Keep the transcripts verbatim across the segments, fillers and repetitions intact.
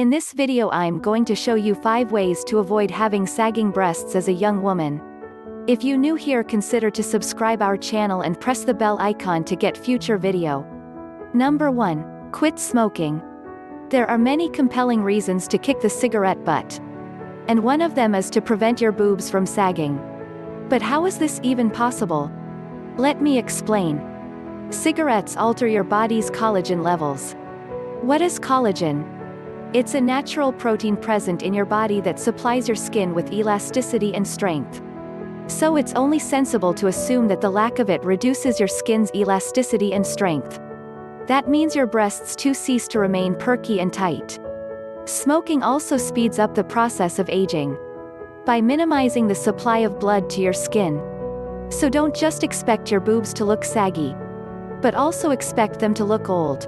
In this video I'm going to show you five ways to avoid having sagging breasts as a young woman. If you're new here, consider to subscribe our channel and press the bell icon to get future video. Number one. Quit smoking. There are many compelling reasons to kick the cigarette butt. And one of them is to prevent your boobs from sagging. But how is this even possible? Let me explain. Cigarettes alter your body's collagen levels. What is collagen? It's a natural protein present in your body that supplies your skin with elasticity and strength. So it's only sensible to assume that the lack of it reduces your skin's elasticity and strength. That means your breasts too cease to remain perky and tight. Smoking also speeds up the process of aging by minimizing the supply of blood to your skin. So don't just expect your boobs to look saggy, but also expect them to look old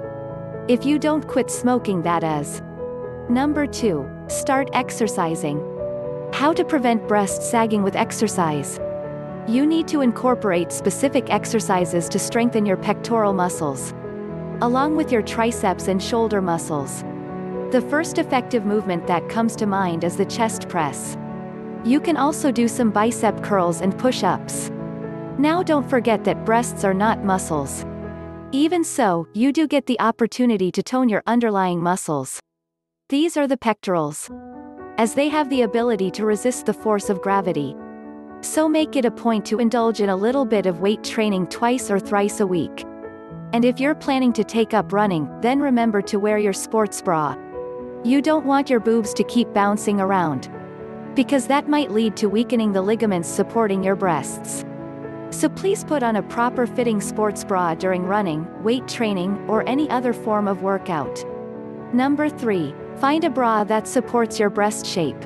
if you don't quit smoking, that is. Number two. Start exercising. How to prevent breast sagging with exercise. You need to incorporate specific exercises to strengthen your pectoral muscles, along with your triceps and shoulder muscles. The first effective movement that comes to mind is the chest press. You can also do some bicep curls and push-ups. Now don't forget that breasts are not muscles. Even so, you do get the opportunity to tone your underlying muscles. These are the pectorals, as they have the ability to resist the force of gravity. So make it a point to indulge in a little bit of weight training twice or thrice a week. And if you're planning to take up running, then remember to wear your sports bra. You don't want your boobs to keep bouncing around, because that might lead to weakening the ligaments supporting your breasts. So please put on a proper fitting sports bra during running, weight training, or any other form of workout. Number three. Find a bra that supports your breast shape.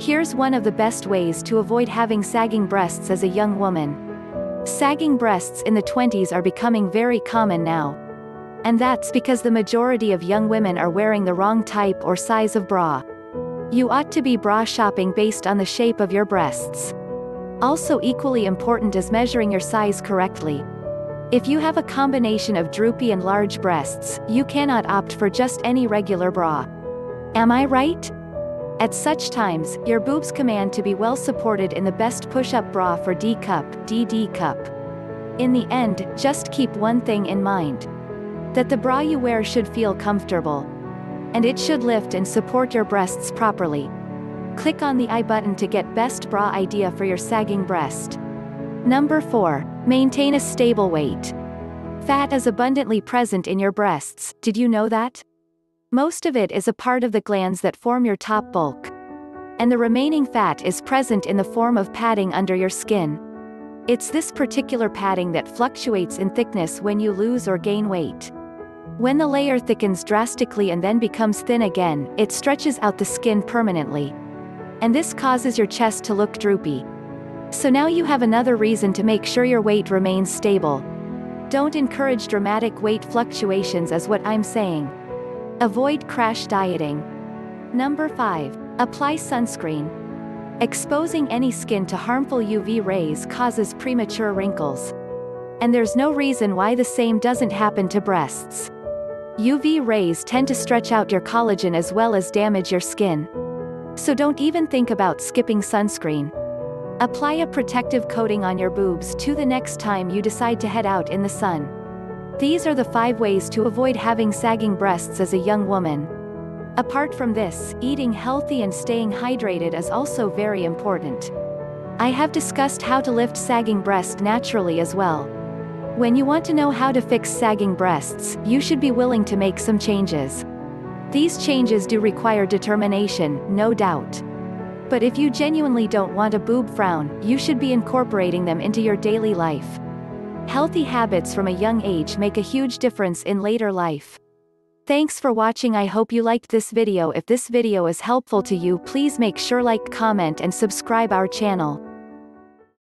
Here's one of the best ways to avoid having sagging breasts as a young woman. Sagging breasts in the twenties are becoming very common now. And that's because the majority of young women are wearing the wrong type or size of bra. You ought to be bra shopping based on the shape of your breasts. Also equally important is measuring your size correctly. If you have a combination of droopy and large breasts, you cannot opt for just any regular bra. Am I right? At such times, your boobs command to be well supported in the best push-up bra for D cup, D D cup. In the end, just keep one thing in mind. That the bra you wear should feel comfortable. And it should lift and support your breasts properly. Click on the I button to get best bra idea for your sagging breast. Number four. Maintain a stable weight. Fat is abundantly present in your breasts, did you know that? Most of it is a part of the glands that form your top bulk. And the remaining fat is present in the form of padding under your skin. It's this particular padding that fluctuates in thickness when you lose or gain weight. When the layer thickens drastically and then becomes thin again, it stretches out the skin permanently. And this causes your chest to look droopy. So now you have another reason to make sure your weight remains stable. Don't encourage dramatic weight fluctuations is what I'm saying. Avoid crash dieting. Number five. Apply sunscreen. Exposing any skin to harmful U V rays causes premature wrinkles. And there's no reason why the same doesn't happen to breasts. U V rays tend to stretch out your collagen as well as damage your skin. So don't even think about skipping sunscreen. Apply a protective coating on your boobs too the next time you decide to head out in the sun. These are the five ways to avoid having sagging breasts as a young woman. Apart from this, eating healthy and staying hydrated is also very important. I have discussed how to lift sagging breast naturally as well. When you want to know how to fix sagging breasts, you should be willing to make some changes. These changes do require determination, no doubt. But if you genuinely don't want a boob frown, you should be incorporating them into your daily life. Healthy habits from a young age make a huge difference in later life. Thanks for watching. I hope you liked this video. If this video is helpful to you, please make sure like, comment and subscribe our channel.